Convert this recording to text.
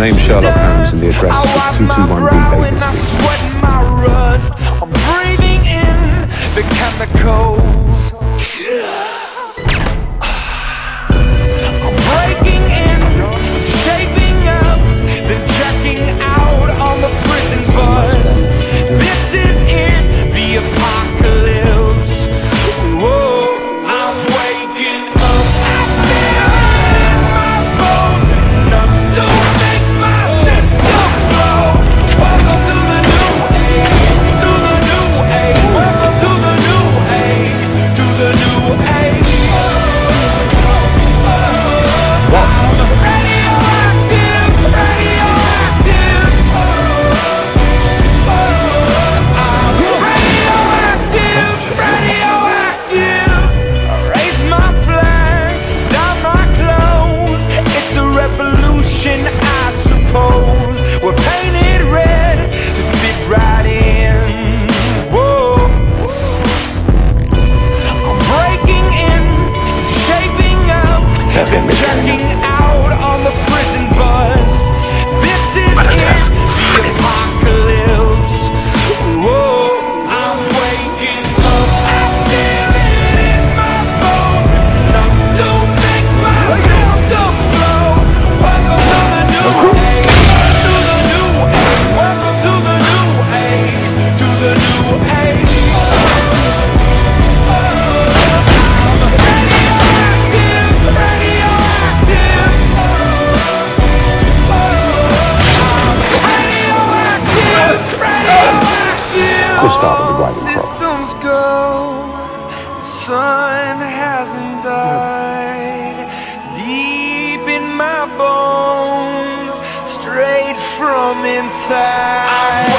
name Sherlock Holmes and the address is 221B Baker Street. I'm breathing in the chemicals. I'm breaking in, shaping up, then checking out on the prison bus. This is in the apocalypse. Whoa, I'm waking up. I feel my bones enough to make my system blow. Welcome to the new age, to the new age. Welcome to the new age, to the new age. I suppose we're painted red to fit right in. Whoa, I'm breaking in, shaping up, checking out on the prison bus. This is the apocalypse. Whoa, I'm waking up. I feel it in my bones, enough to make my system blow. Welcome we'll start with the writing problem. Systems go, the sun hasn't died. Deep in my bones, straight from inside.